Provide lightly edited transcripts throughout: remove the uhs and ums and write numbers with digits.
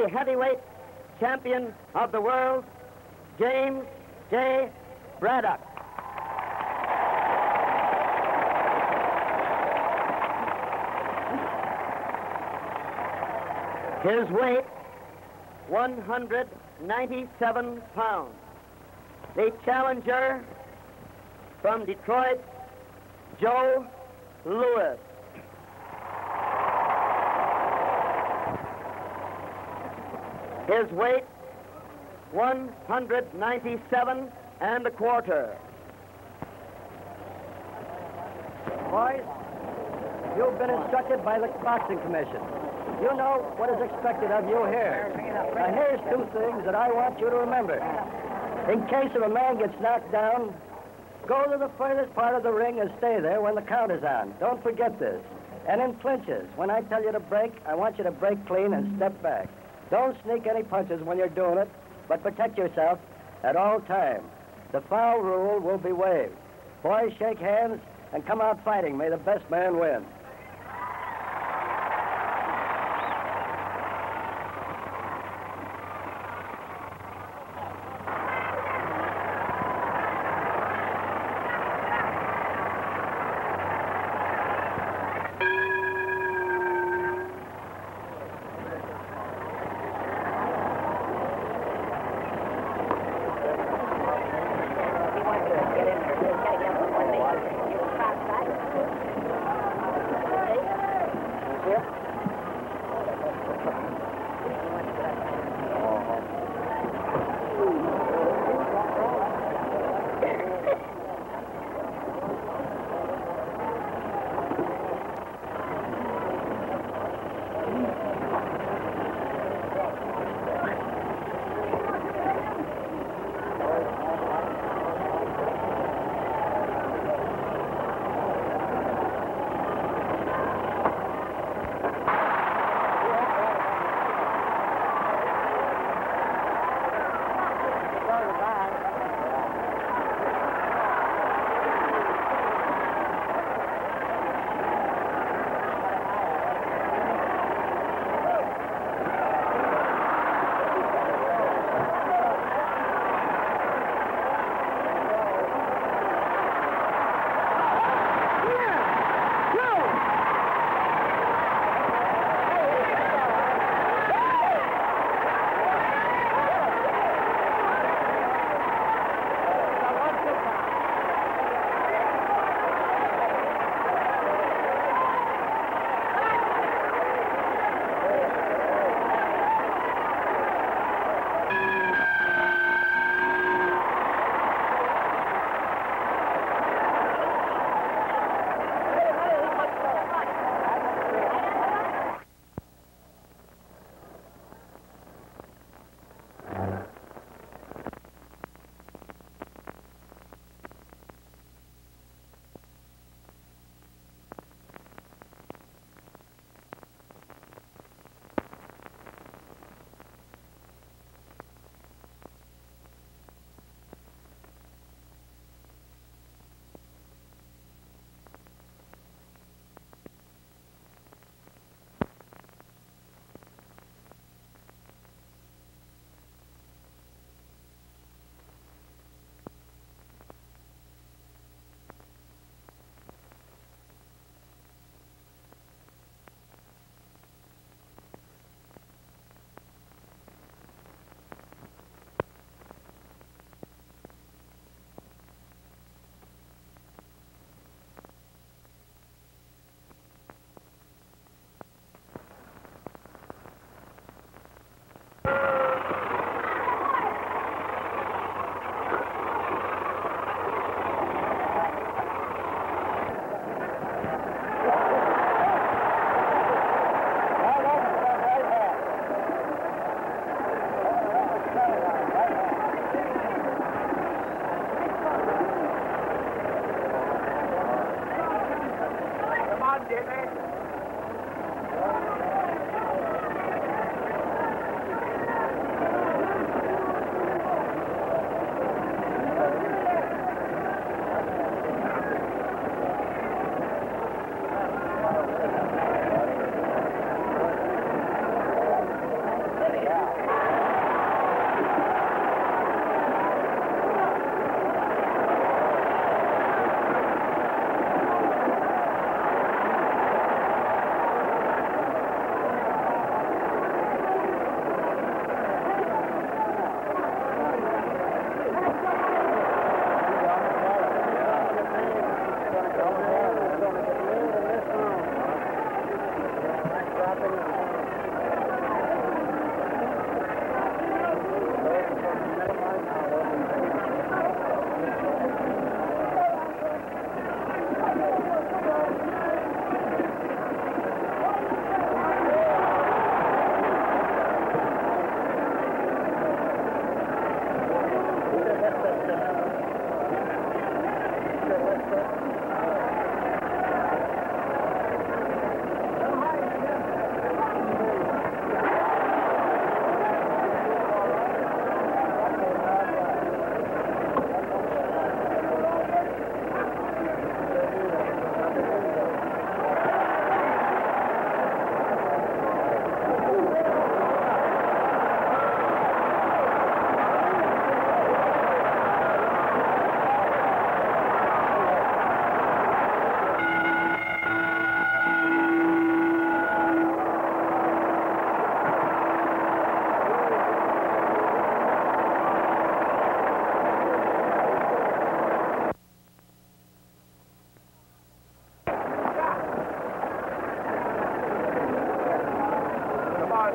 the heavyweight champion of the world, James J. Braddock. His weight, 197 pounds. The challenger from Detroit, Joe Louis. His weight, 197 and a quarter. Boys, you've been instructed by the Boxing Commission. You know what is expected of you here. Now, here's two things that I want you to remember. In case if a man gets knocked down, go to the furthest part of the ring and stay there when the count is on. Don't forget this. And in clinches, when I tell you to break, I want you to break clean and step back. Don't sneak any punches when you're doing it, but protect yourself at all times. The foul rule will be waived. Boys, shake hands and come out fighting. May the best man win.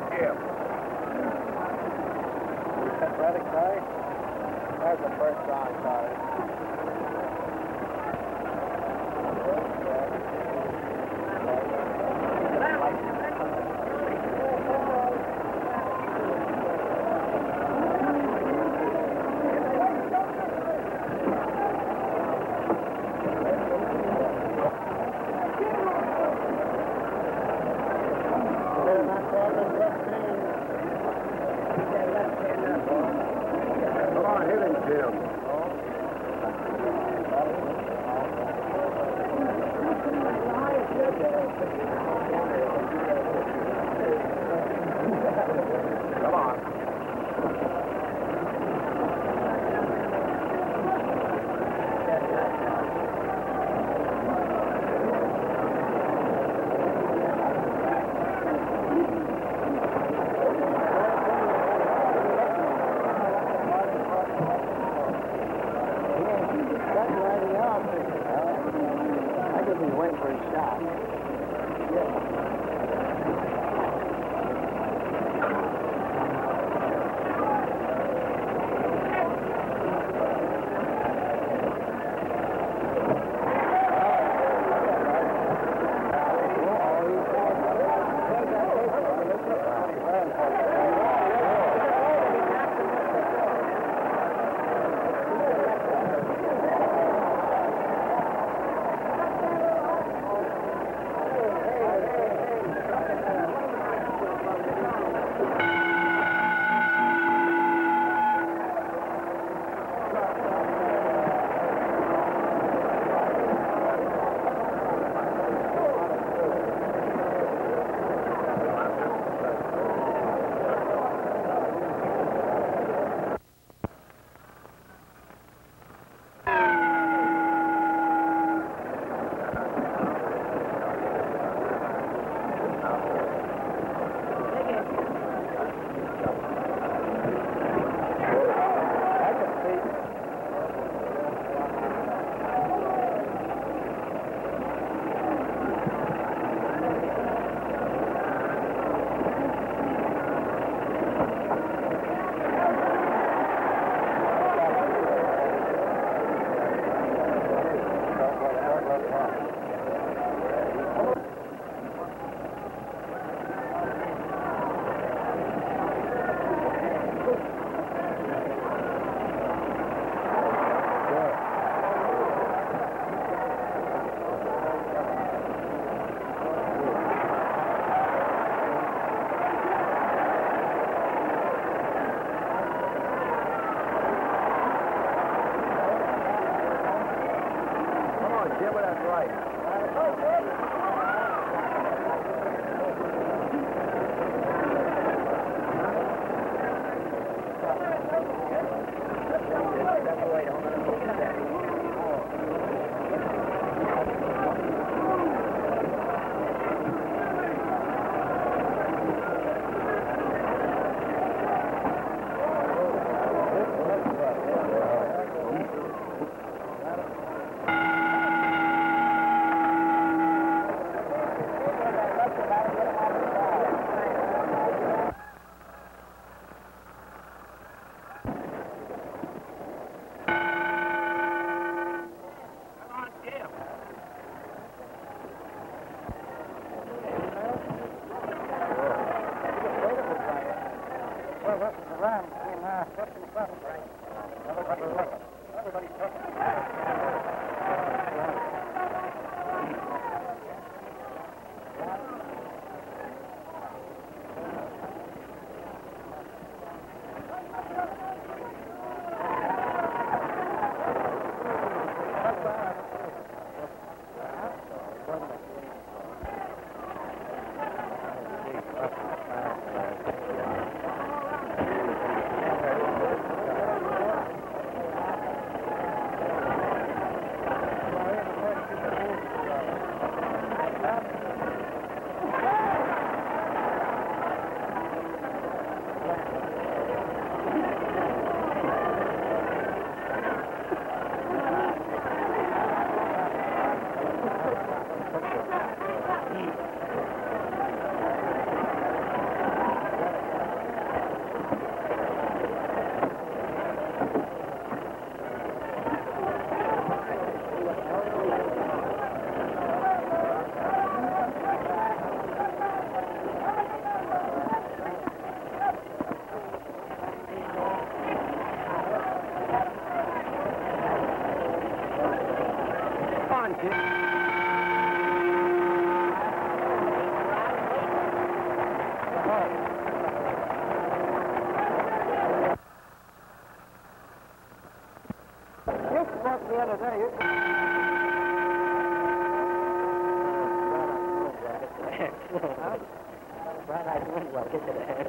Jim. Braddock, sorry. There's the first round, sorry. Well, I do anyway. Get to the head.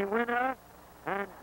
the winner and